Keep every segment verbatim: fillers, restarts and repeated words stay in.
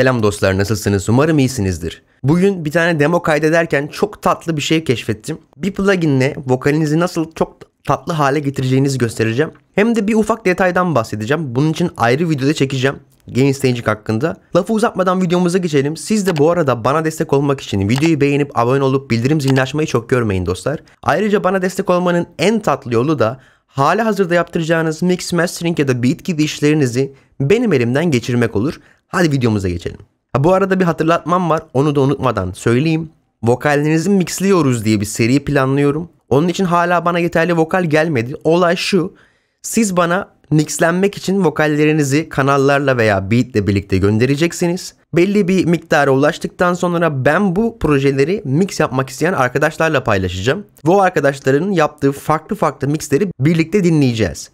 Selam dostlar, nasılsınız? Umarım iyisinizdir. Bugün bir tane demo kaydederken çok tatlı bir şey keşfettim. Bir pluginle vokalinizi nasıl çok tatlı hale getireceğinizi göstereceğim. Hem de bir ufak detaydan bahsedeceğim. Bunun için ayrı videoda çekeceğim. Gain Staging hakkında. Lafı uzatmadan videomuza geçelim. Siz de bu arada bana destek olmak için videoyu beğenip abone olup bildirim zilini açmayı çok görmeyin dostlar. Ayrıca bana destek olmanın en tatlı yolu da hali hazırda yaptıracağınız mix, mastering ya da beat gibi işlerinizi benim elimden geçirmek olur. Hadi videomuza geçelim. Ha, bu arada bir hatırlatmam var. Onu da unutmadan söyleyeyim. Vokallerinizi mixliyoruz diye bir seri planlıyorum. Onun için hala bana yeterli vokal gelmedi. Olay şu. Siz bana mixlenmek için vokallerinizi kanallarla veya beatle birlikte göndereceksiniz. Belli bir miktara ulaştıktan sonra ben bu projeleri mix yapmak isteyen arkadaşlarla paylaşacağım. Bu arkadaşların yaptığı farklı farklı mixleri birlikte dinleyeceğiz.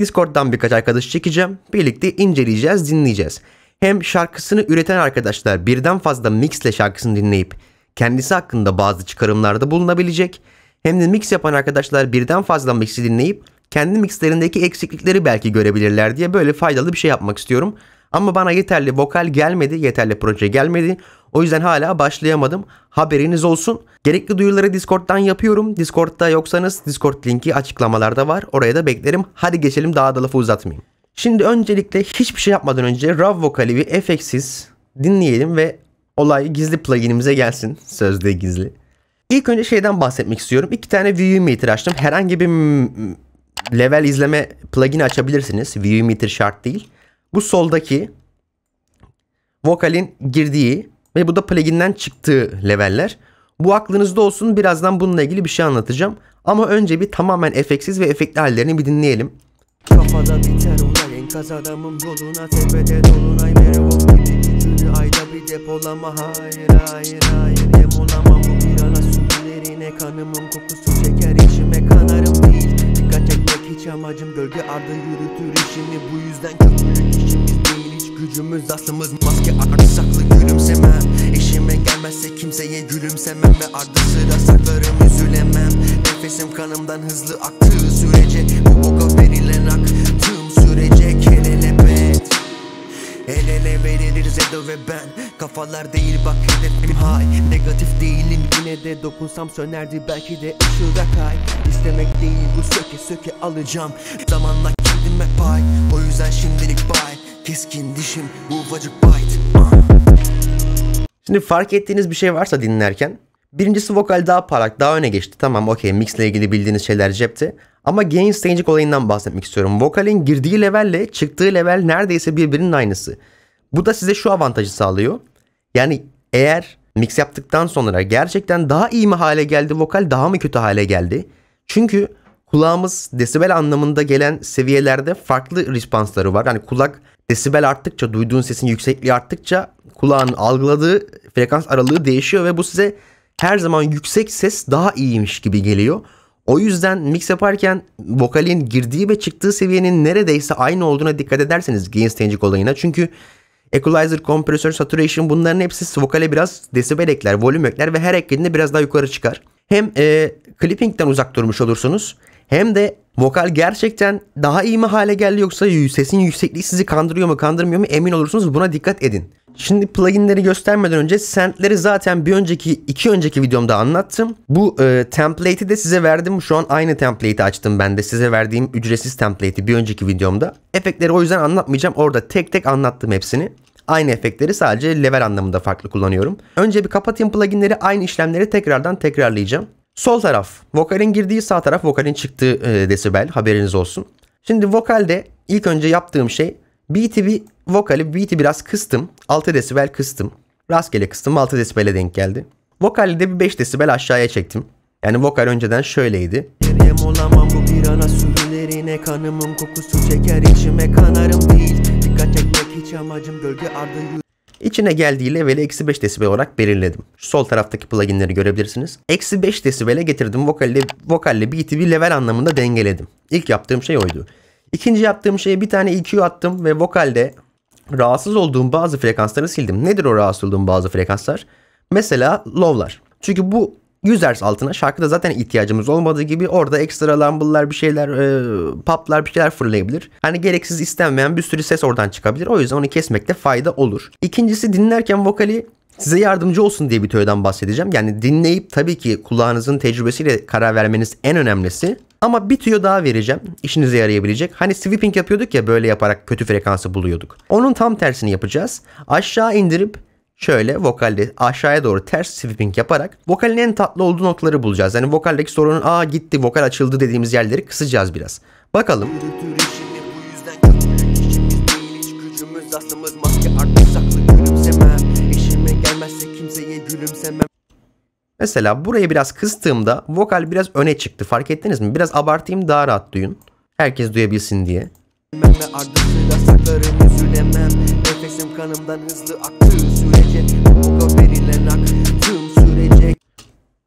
Discord'dan birkaç arkadaş çekeceğim. Birlikte inceleyeceğiz, dinleyeceğiz. Hem şarkısını üreten arkadaşlar birden fazla mixle şarkısını dinleyip kendisi hakkında bazı çıkarımlarda bulunabilecek. Hem de mix yapan arkadaşlar birden fazla mix'i dinleyip kendi mixlerindeki eksiklikleri belki görebilirler diye böyle faydalı bir şey yapmak istiyorum. Ama bana yeterli vokal gelmedi, yeterli proje gelmedi. O yüzden hala başlayamadım. Haberiniz olsun. Gerekli duyuruları Discord'dan yapıyorum. Discord'da yoksanız Discord linki açıklamalarda var. Oraya da beklerim. Hadi geçelim, daha da lafı uzatmayayım. Şimdi öncelikle hiçbir şey yapmadan önce raw vokali bir efeksiz dinleyelim ve olay gizli pluginimize gelsin. Sözde gizli. İlk önce şeyden bahsetmek istiyorum. İki tane ViewMeter açtım. Herhangi bir level izleme plugini açabilirsiniz. ViewMeter şart değil. Bu soldaki vokalin girdiği ve bu da pluginden çıktığı leveller. Bu aklınızda olsun. Birazdan bununla ilgili bir şey anlatacağım. Ama önce bir tamamen efeksiz ve efektli hallerini bir dinleyelim. Kafada biter olay enkaz adamım yoluna tepede dolunay merhaba gibi günü ayda bir depolama hayır hayır hayır yem olamam bu bir ana sürülerine kanımın kokusu çeker içime kanarım değil dikkat etmek hiç amacım gölge ardı yürütür işimi bu yüzden kötülük işimiz değil hiç gücümüz aslımız maske aksaklı gülümsemem işime gelmezse kimseye gülümsemem ve ardı sıra saklarım üzülemem nefesim kanımdan hızlı aktığı sürece bu boka verilen ak tüm sürecek el ele bet el ele veririz Edo ve ben kafalar değil bak hedefim hay negatif değilim yine de dokunsam sönerdi belki de ışıldak ay istemek değil bu söke söke alacağım zamanla kendime pay o yüzden şimdilik bay keskin dişim bu ufacık bite. Şimdi fark ettiğiniz bir şey varsa dinlerken birincisi vokal daha parlak, daha öne geçti. Tamam, okey, mixle ilgili bildiğiniz şeyler cepte. Ama Gain Staging olayından bahsetmek istiyorum. Vokalin girdiği levelle çıktığı level neredeyse birbirinin aynısı. Bu da size şu avantajı sağlıyor. Yani eğer mix yaptıktan sonra gerçekten daha iyi mi hale geldi vokal, daha mı kötü hale geldi? Çünkü kulağımız desibel anlamında gelen seviyelerde farklı respansları var. Yani kulak desibel arttıkça, duyduğun sesin yüksekliği arttıkça kulağın algıladığı frekans aralığı değişiyor ve bu size her zaman yüksek ses daha iyiymiş gibi geliyor. O yüzden mix yaparken vokalin girdiği ve çıktığı seviyenin neredeyse aynı olduğuna dikkat ederseniz Gain Staging olayına. Çünkü equalizer, kompresör, saturation bunların hepsi vokale biraz desibel ekler, volüm ekler ve her eklediğinde biraz daha yukarı çıkar. Hem e, clipping'den uzak durmuş olursunuz hem de vokal gerçekten daha iyi mi hale geldi yoksa sesin yüksekliği sizi kandırıyor mu kandırmıyor mu emin olursunuz, buna dikkat edin. Şimdi pluginleri göstermeden önce sentleri zaten bir önceki iki önceki videomda anlattım. Bu e, template'i de size verdim. Şu an aynı template'i açtım ben de. Size verdiğim ücretsiz template'i bir önceki videomda. Efektleri o yüzden anlatmayacağım. Orada tek tek anlattım hepsini. Aynı efektleri sadece level anlamında farklı kullanıyorum. Önce bir kapatayım pluginleri. Aynı işlemleri tekrardan tekrarlayacağım. Sol taraf vokalin girdiği, sağ taraf vokalin çıktığı e, desibel. Haberiniz olsun. Şimdi vokalde ilk önce yaptığım şey beat'i bir vokali beat'i biraz kıstım. altı desibel kıstım. Rastgele kıstım. altı desibel'e denk geldi. Vokali de bir beş desibel aşağıya çektim. Yani vokal önceden şöyleydi. Yerim olamam bu bir ana sürülerine kanımın kokusu çeker içime kanarım değil. Dikkat çekmek hiç amacım gölge ardı. İçine geldiği leveli eksi beş desibel olarak belirledim. Şu sol taraftaki pluginleri görebilirsiniz. Eksi beş desibel'e getirdim. Vokalle, vokalle beat'i bir level anlamında dengeledim. İlk yaptığım şey oydu. İkinci yaptığım şeye bir tane E Q attım ve vokalde rahatsız olduğum bazı frekansları sildim. Nedir o rahatsız olduğum bazı frekanslar? Mesela low'lar. Çünkü bu yüz hertz altına şarkıda zaten ihtiyacımız olmadığı gibi orada ekstra lambıllar bir şeyler, e, poplar bir şeyler fırlayabilir. Hani gereksiz istenmeyen bir sürü ses oradan çıkabilir. O yüzden onu kesmekte fayda olur. İkincisi, dinlerken vokali size yardımcı olsun diye bir teoriden bahsedeceğim. Yani dinleyip tabii ki kulağınızın tecrübesiyle karar vermeniz en önemlisi. Ama bir tüyo daha vereceğim, işinize yarayabilecek. Hani sweeping yapıyorduk ya, böyle yaparak kötü frekansı buluyorduk. Onun tam tersini yapacağız. Aşağı indirip şöyle vokalde aşağıya doğru ters sweeping yaparak vokalin en tatlı olduğu noktaları bulacağız. Yani vokaldeki sorunun aa gitti, vokal açıldı dediğimiz yerleri kısacağız biraz. Bakalım. Mesela buraya biraz kıstığımda vokal biraz öne çıktı. Fark ettiniz mi? Biraz abartayım, daha rahat duyun. Herkes duyabilsin diye.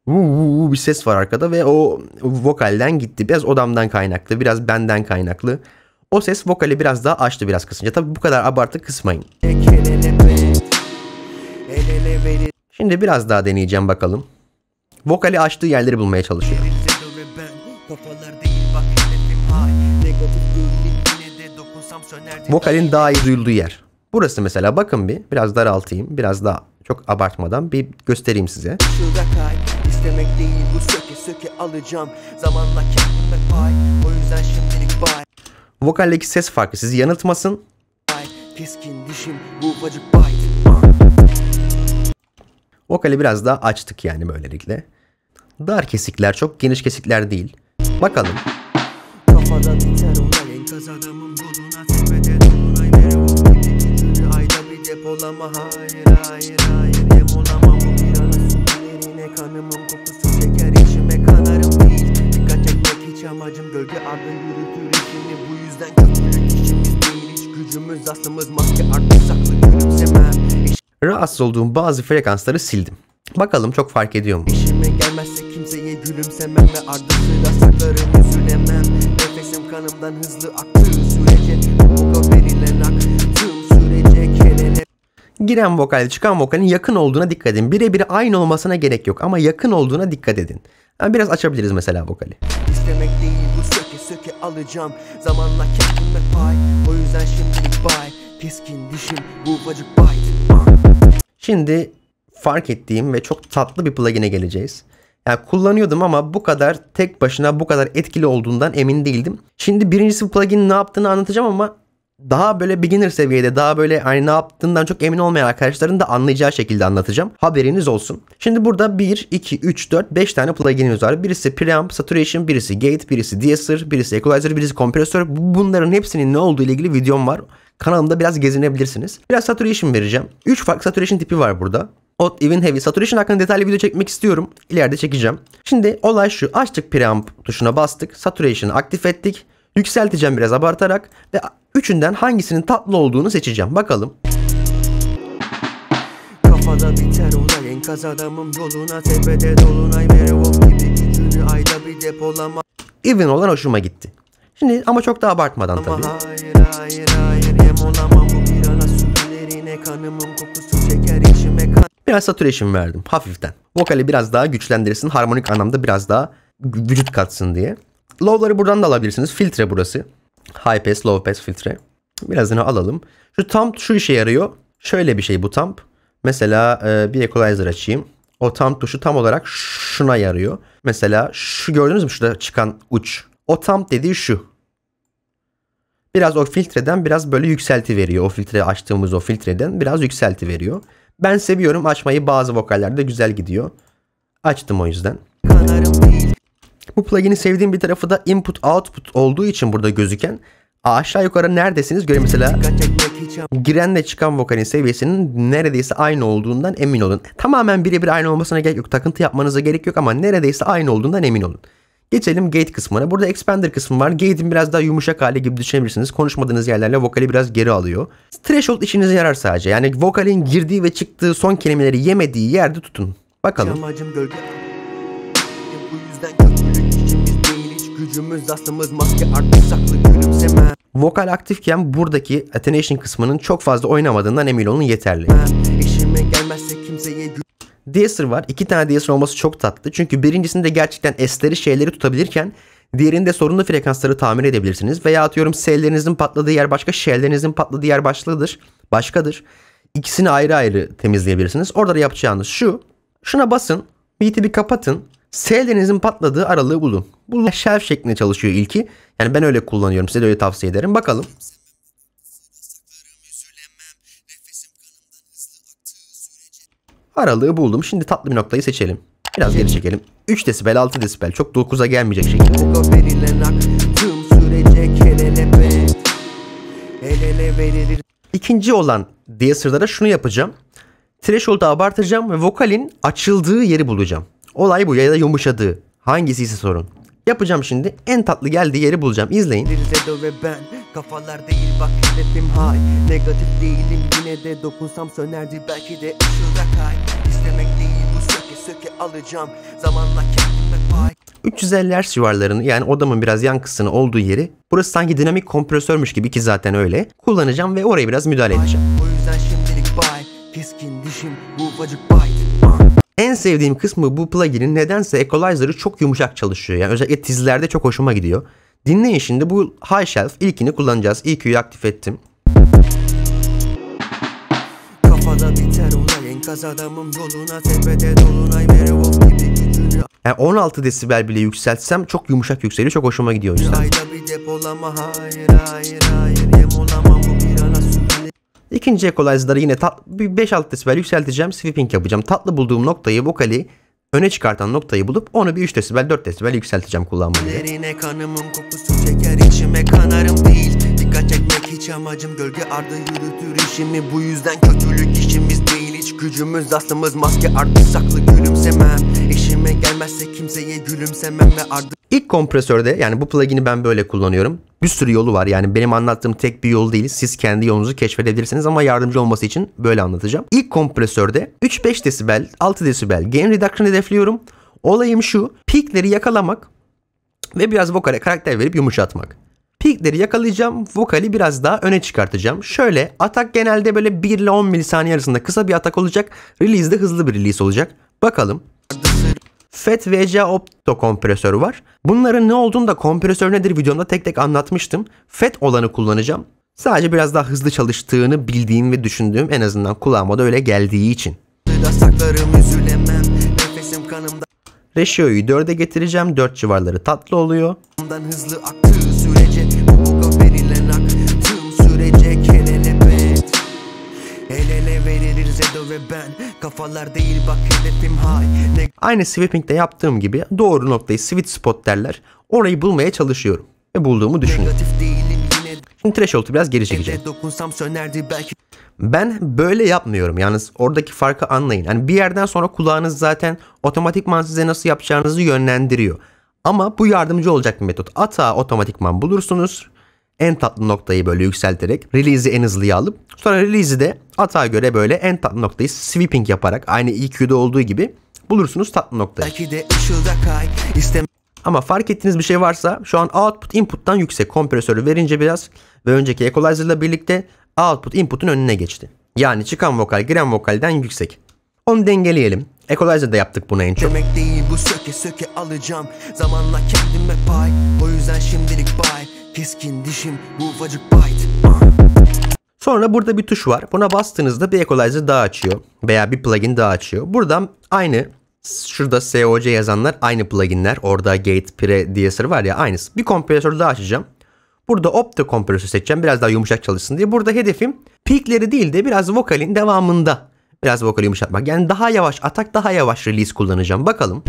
Uuu bir ses var arkada ve o vokalden gitti. Biraz odamdan kaynaklı, biraz benden kaynaklı. O ses vokali biraz daha açtı biraz kısınca. Tabi bu kadar abartı kısmayın. Şimdi biraz daha deneyeceğim bakalım. Vokali açtığı yerleri bulmaya çalışıyorum. Vokalin daha iyi duyulduğu yer. Burası mesela, bakın bir biraz daraltayım. Biraz daha çok abartmadan bir göstereyim size. Vokaldeki ses farkı sizi yanıltmasın. Vokali biraz daha açtık yani böylelikle. Dar kesikler, çok geniş kesikler değil. Bakalım. Rahatsız olduğum bazı frekansları sildim. Bakalım çok fark ediyor mu? Giren vokal çıkan vokalin yakın olduğuna dikkat edin. Birebir aynı olmasına gerek yok ama yakın olduğuna dikkat edin. Yani biraz açabiliriz mesela vokali. İstemek değil bu, söke söke alacağım. Zamanla kendime pay. O yüzden şimdilik bay. Keskin dişim bu ufacık bay. Şimdi fark ettiğim ve çok tatlı bir plugin'e geleceğiz. Yani kullanıyordum ama bu kadar tek başına bu kadar etkili olduğundan emin değildim. Şimdi birincisi, plugin'in ne yaptığını anlatacağım ama daha böyle beginner seviyede, daha böyle hani ne yaptığından çok emin olmayan arkadaşların da anlayacağı şekilde anlatacağım. Haberiniz olsun. Şimdi burada bir, iki, üç, dört, beş tane plugin'imiz var. Birisi preamp, saturation, birisi gate, birisi deesser, birisi equalizer, birisi kompresör. Bunların hepsinin ne olduğu ile ilgili videom var. Kanalımda biraz gezinebilirsiniz. Biraz saturation vereceğim. üç farklı saturation tipi var burada. Odd, even, heavy. Saturation hakkında detaylı video çekmek istiyorum. İleride çekeceğim. Şimdi olay şu. Açtık preamp tuşuna, bastık. Saturation'ı aktif ettik. Yükselteceğim biraz abartarak ve üçünden hangisinin tatlı olduğunu seçeceğim. Bakalım. Kafada biter olay, enkaz adamım yoluna, tepede dolunay, merhaba gibi gücünü ayda bir depolama. Even olan hoşuma gitti. Şimdi ama çok da abartmadan tabii. Ama hayır hayır hayır yem olamam bu bir ara sürülerine, kanımın kokusu çeker içime kan. Biraz saturation verdim hafiften. Vokali biraz daha güçlendirsin, harmonik anlamda biraz daha vücut katsın diye. Low'ları buradan da alabilirsiniz. Filtre burası. High pass, low pass filtre. Birazını alalım. Şu thumb şu işe yarıyor. Şöyle bir şey bu thumb. Mesela e, bir equalizer açayım. O thumb tuşu tam olarak şuna yarıyor. Mesela şu gördünüz mü şurada çıkan uç. O thumb dediği şu. Biraz o filtreden biraz böyle yükselti veriyor. O filtre açtığımız o filtreden biraz yükselti veriyor. Ben seviyorum açmayı. Bazı vokallerde güzel gidiyor. Açtım o yüzden. Bu plugin'i sevdiğim bir tarafı da input output olduğu için burada gözüken aşağı yukarı neredesiniz göre mesela girenle çıkan vokalin seviyesinin neredeyse aynı olduğundan emin olun. Tamamen birebir aynı olmasına gerek yok. Takıntı yapmanıza gerek yok ama neredeyse aynı olduğundan emin olun. Geçelim gate kısmına. Burada expander kısmı var. Gate'in biraz daha yumuşak hali gibi düşünebilirsiniz. Konuşmadığınız yerlerle vokali biraz geri alıyor. Threshold işinize yarar sadece. Yani vokalin girdiği ve çıktığı son kelimeleri yemediği yerde tutun. Bakalım. Vokal aktifken buradaki attenuation kısmının çok fazla oynamadığından emin olun yeterli. D S R var. İki tane D S R olması çok tatlı. Çünkü birincisinde gerçekten S'leri şeyleri tutabilirken diğerinde sorunlu frekansları tamir edebilirsiniz. Veya atıyorum S'lerinizin patladığı yer başka, Ş'lerinizin patladığı yer başkadır. Başkadır. İkisini ayrı ayrı temizleyebilirsiniz. Orada da yapacağınız şu. Şuna basın. B T B'i kapatın. S'lerinizin patladığı aralığı bulun. Bu şelf şeklinde çalışıyor ilki. Yani ben öyle kullanıyorum. Size de öyle tavsiye ederim. Bakalım. Aralığı buldum. Şimdi tatlı bir noktayı seçelim. Biraz geri çekelim. üç desibel, altı desibel. Çok dokuza gelmeyecek şekilde. İkinci olan D S R'lara şunu yapacağım. Threshold'u abartacağım ve vokalin açıldığı yeri bulacağım. Olay bu, ya da yumuşadığı. Hangisi ise sorun. Yapacağım şimdi. En tatlı geldiği yeri bulacağım. İzleyin. Kafalar değil bak hedefim hay. Negatif değilim yine de dokunsam sönerdi belki de ışılda kay. İstemek değil bu söke söke alacağım. Zamanla kendime pay. üç yüz elli hertz civarlarını, yani odamın biraz yan kısmının olduğu yeri. Burası sanki dinamik kompresörmüş gibi ki zaten öyle. Kullanacağım ve oraya biraz müdahale edeceğim. O yüzden şimdilik bay. Keskin dişim bu ufacık bay. En sevdiğim kısmı bu plugin'in nedense equalizer'ı çok yumuşak çalışıyor. Yani özellikle tizlerde çok hoşuma gidiyor. Dinleyin şimdi bu high shelf ilkini kullanacağız. E Q'yu aktif ettim. Yani on altı desibel bile yükseltsem çok yumuşak yükseliyor. Çok hoşuma gidiyor işte. İkinci equalizer'ları yine beş altı desibel yükselteceğim. Sweeping yapacağım. Tatlı bulduğum noktayı, vokali öne çıkartan noktayı bulup onu bir üç desibel, dört desibel yükselteceğim kullanmayı. Derine kanımın kokusu çeker içime kanarım değil. Dikkat çekmek hiç amacım, gölge ardı yürütür işimi. Bu yüzden kötülük işimiz değil, hiç gücümüz aslımız maske artık saklı gülümsemem. İşime gelmezse kimseye gülümsemem ve ardı... İlk kompresörde, yani bu plugin'i ben böyle kullanıyorum. Bir sürü yolu var, yani benim anlattığım tek bir yol değil. Siz kendi yolunuzu keşfedebilirsiniz ama yardımcı olması için böyle anlatacağım. İlk kompresörde üç beş desibel, altı desibel gain reduction hedefliyorum. Olayım şu, peakleri yakalamak ve biraz vokale karakter verip yumuşatmak. Peakleri yakalayacağım, vokali biraz daha öne çıkartacağım. Şöyle, atak genelde böyle bir ile on milisaniye arasında kısa bir atak olacak. Release de hızlı bir release olacak. Bakalım. F E T V C A opto kompresörü var. Bunların ne olduğunu da kompresör nedir videomda tek tek anlatmıştım. F E T olanı kullanacağım. Sadece biraz daha hızlı çalıştığını bildiğim ve düşündüğüm, en azından kulağıma da öyle geldiği için. Ratio'yu dörde getireceğim. dört civarları tatlı oluyor. Aynı sweeping'de yaptığım gibi doğru noktayı sweet spot derler. Orayı bulmaya çalışıyorum ve bulduğumu düşünüyorum. Şimdi threshold'u biraz geri çekeceğim. Ben böyle yapmıyorum, yalnız oradaki farkı anlayın. Yani bir yerden sonra kulağınız zaten otomatikman size nasıl yapacağınızı yönlendiriyor. Ama bu yardımcı olacak bir metot. Atağı otomatikman bulursunuz. En tatlı noktayı böyle yükselterek release'i en hızlıya alıp sonra release'i de atağa göre böyle en tatlı noktayı sweeping yaparak aynı E Q'da olduğu gibi bulursunuz tatlı noktayı. Ama fark ettiğiniz bir şey varsa şu an output input'tan yüksek. Kompresörü verince biraz ve önceki equalizer'la birlikte output input'un önüne geçti. Yani çıkan vokal giren vokalden yüksek. Onu dengeleyelim. Equalizer'da yaptık bunu en çok. Demek değil bu söke söke alacağım. Zamanla kendime pay. O yüzden şimdilik bay. Keskin dişim bu ufacık bite. Sonra burada bir tuş var. Buna bastığınızda bir equalizer daha açıyor. Veya bir plugin daha açıyor. Buradan aynı. Şurada S O C yazanlar aynı pluginler. Orada Gate, Pre, D S R var ya, aynısı. Bir kompresör daha açacağım. Burada opto kompresör seçeceğim. Biraz daha yumuşak çalışsın diye. Burada hedefim peakleri değil de biraz vokalin devamında. Biraz vokali yumuşatmak. Yani daha yavaş atak, daha yavaş release kullanacağım. Bakalım.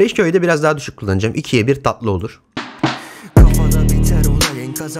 Ratio'yu da biraz daha düşük kullanacağım. ikiye bir tatlı olur.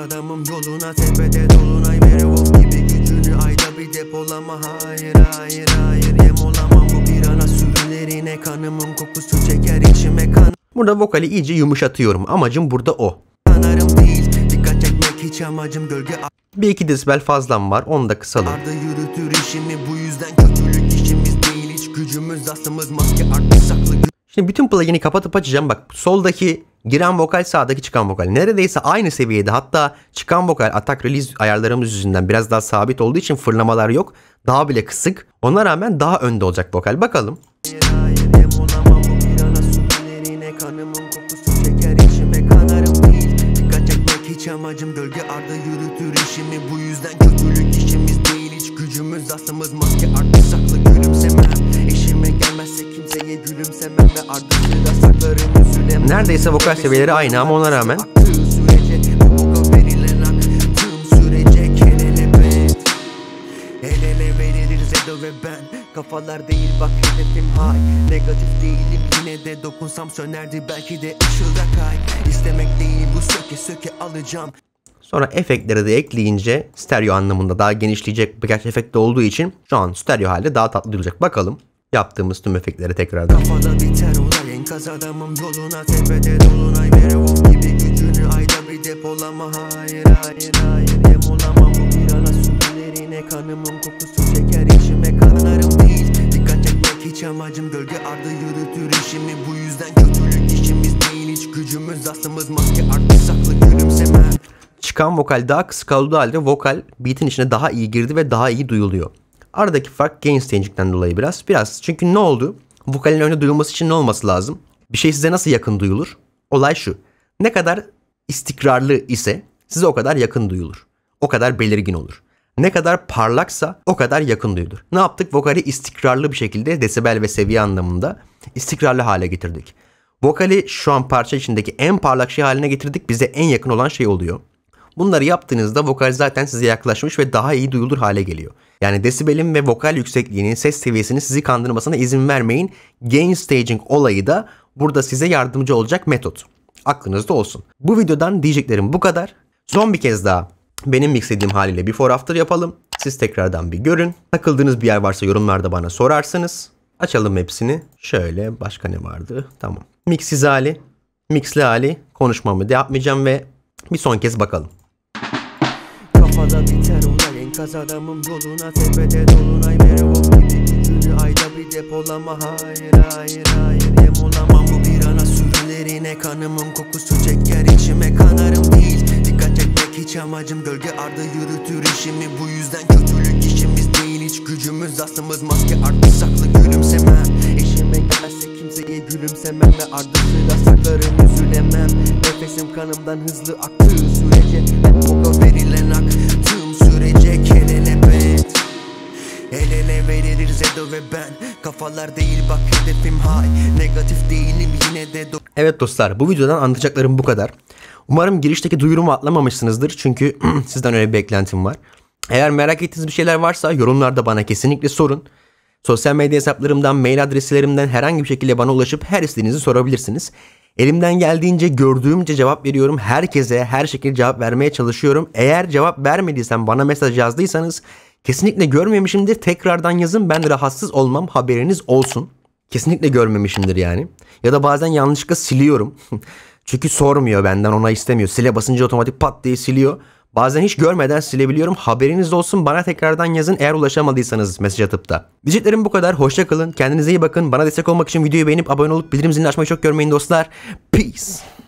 Adamım yoluna tepede dolunay veri hop gibi gücünü ayda bir depolama hayır hayır hayır yem olamam bu bir ana sürülerine kanımın kokusu çeker içime kan. Burada vokali iyice yumuşatıyorum, amacım burada o. Kanarım değil dikkat çekmek hiç amacım gölge. Bir iki desibel fazlam var, onu da kısalım. Arda yürütür işimi bu yüzden kötülük işimiz değil hiç gücümüz aslımız maske artık saklı. Şimdi bütün plugin'i kapatıp açacağım. Bak, soldaki giren vokal, sağdaki çıkan vokal neredeyse aynı seviyede. Hatta çıkan vokal atak release ayarlarımız yüzünden biraz daha sabit olduğu için fırlamalar yok. daha bile kısık. Ona rağmen daha önde olacak vokal. Bakalım. Amacım gölge arda yürütür işimi, bu yüzden kötülük işimiz değil, hiç gücümüz aslımız maske artık saklı gülümsemem, eşime gelmezse kimseye gülümsemem ve ardını da saklarım üzülemem. Neredeyse vokal seviyeleri aynı ama ona rağmen ve ben kafalar değil bak hedefim hay, negatif değilim yine de dokunsam sönerdi belki de ışılda kay, istemek değil bu söke söke alacağım. Sonra efektleri de ekleyince stereo anlamında daha genişleyecek birkaç efekt de olduğu için şu an stereo halde daha tatlı duyulacak. Bakalım yaptığımız tüm efektleri tekrardan. Kafada biter olay enkaz adamım yoluna, tepede dolunay vere of gibi gücünü ayda bir depolama, hayır hayır hayır hem olamam bu bir ana sürülerine kanımın kokusu çeker içime kanarım değil, dikkat etmek hiç amacım gölge ardı yürütür işimi, bu yüzden kötülük işimiz değil, hiç gücümüz aslımız maske artık saklı gülümseme. Çıkan vokal daha kısık olduğu halde vokal beatin içine daha iyi girdi ve daha iyi duyuluyor. Aradaki fark gain staging'den dolayı biraz. Biraz. Çünkü ne oldu? Vokalin önde duyulması için ne olması lazım? Bir şey size nasıl yakın duyulur? Olay şu. Ne kadar istikrarlı ise size o kadar yakın duyulur. O kadar belirgin olur. Ne kadar parlaksa o kadar yakın duyulur. Ne yaptık? Vokali istikrarlı bir şekilde desibel ve seviye anlamında istikrarlı hale getirdik. Vokali şu an parça içindeki en parlak şey haline getirdik. Bize en yakın olan şey oluyor. Bunları yaptığınızda vokal zaten size yaklaşmış ve daha iyi duyulur hale geliyor. Yani desibelin ve vokal yüksekliğinin, ses seviyesinin sizi kandırmasına izin vermeyin. Gain staging olayı da burada size yardımcı olacak metot. Aklınızda olsun. Bu videodan diyeceklerim bu kadar. Son bir kez daha benim mixlediğim haliyle before after yapalım. Siz tekrardan bir görün. Takıldığınız bir yer varsa yorumlarda bana sorarsınız. Açalım hepsini. Şöyle başka ne vardı? Tamam. Mixiz hali, mixli hali konuşmamı da yapmayacağım ve bir son kez bakalım. Kafada biter olay enkaz adamım yoluna, tepede dolunay vere of gibi gücünü ayda bir depolama, hayır hayır hayır hem olamam bu bir ana sürülerine kanımın kokusu çeker içime kanarım değil, dikkat çekmek hiç amacım gölge ardı yürütür işimi, bu yüzden kötülük işimiz değil, hiç gücümüz aslımız maske artık saklı gülümsemem, eşime gelmezse kimseye gülümsemem ve ardını da saklarım üzülemem, nefesim kanımdan hızlı aktığı sürece o verilen hak tüm sürece kelelebet, el ele verilir Zedo ve ben kafalar değil bak hedefim hay, negatif değilim yine de. Evet dostlar, bu videodan anlatacaklarım bu kadar. Umarım girişteki duyurumu atlamamışsınızdır çünkü sizden öyle bir beklentim var. Eğer merak ettiğiniz bir şeyler varsa yorumlarda bana kesinlikle sorun. Sosyal medya hesaplarımdan, mail adreslerimden herhangi bir şekilde bana ulaşıp her istediğinizi sorabilirsiniz. Elimden geldiğince, gördüğümce cevap veriyorum. Herkese her şekilde cevap vermeye çalışıyorum. Eğer cevap vermediysem, bana mesaj yazdıysanız kesinlikle görmemişimdir. Tekrardan yazın, ben rahatsız olmam, haberiniz olsun. Kesinlikle görmemişimdir yani. Ya da bazen yanlışlıkla siliyorum. Çünkü sormuyor benden, ona istemiyor. Sile basınca otomatik pat diye siliyor. Bazen hiç görmeden silebiliyorum. Haberiniz olsun, bana tekrardan yazın eğer ulaşamadıysanız mesaj atıp da. Diyeceklerim bu kadar. Hoşça kalın. Kendinize iyi bakın. Bana destek olmak için videoyu beğenip abone olup bildirim zilini açmayı çok görmeyin dostlar. Peace.